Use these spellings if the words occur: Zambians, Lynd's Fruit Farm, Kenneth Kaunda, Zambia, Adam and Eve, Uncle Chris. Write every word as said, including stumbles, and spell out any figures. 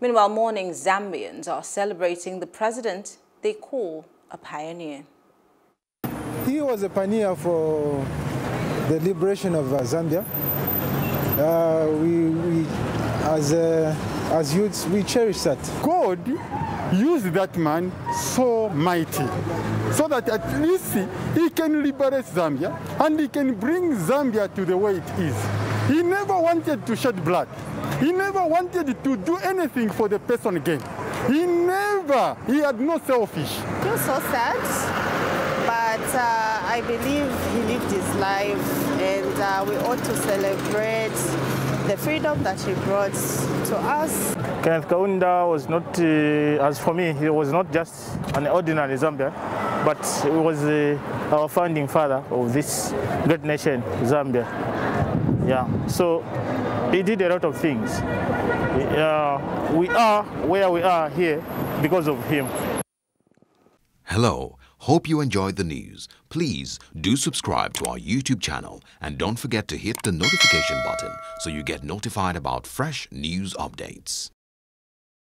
Meanwhile, mourning Zambians are celebrating the president they call a pioneer. He was a pioneer for the liberation of uh, Zambia. Uh, we, we, as uh, as youths, we cherish that. God used that man so mighty, so that at least he can liberate Zambia and he can bring Zambia to the way it is. He never wanted to shed blood. He never wanted to do anything for the person again. He never, he had no selfish. I feel so sad, but uh, I believe he lived his life, and uh, we ought to celebrate the freedom that he brought to us. Kenneth Kaunda was not, uh, as for me, he was not just an ordinary Zambian, but he was uh, our founding father of this great nation, Zambia. Yeah, so he did a lot of things. Uh, we are where we are here because of him. Hello, hope you enjoyed the news. Please do subscribe to our YouTube channel and don't forget to hit the notification button so you get notified about fresh news updates.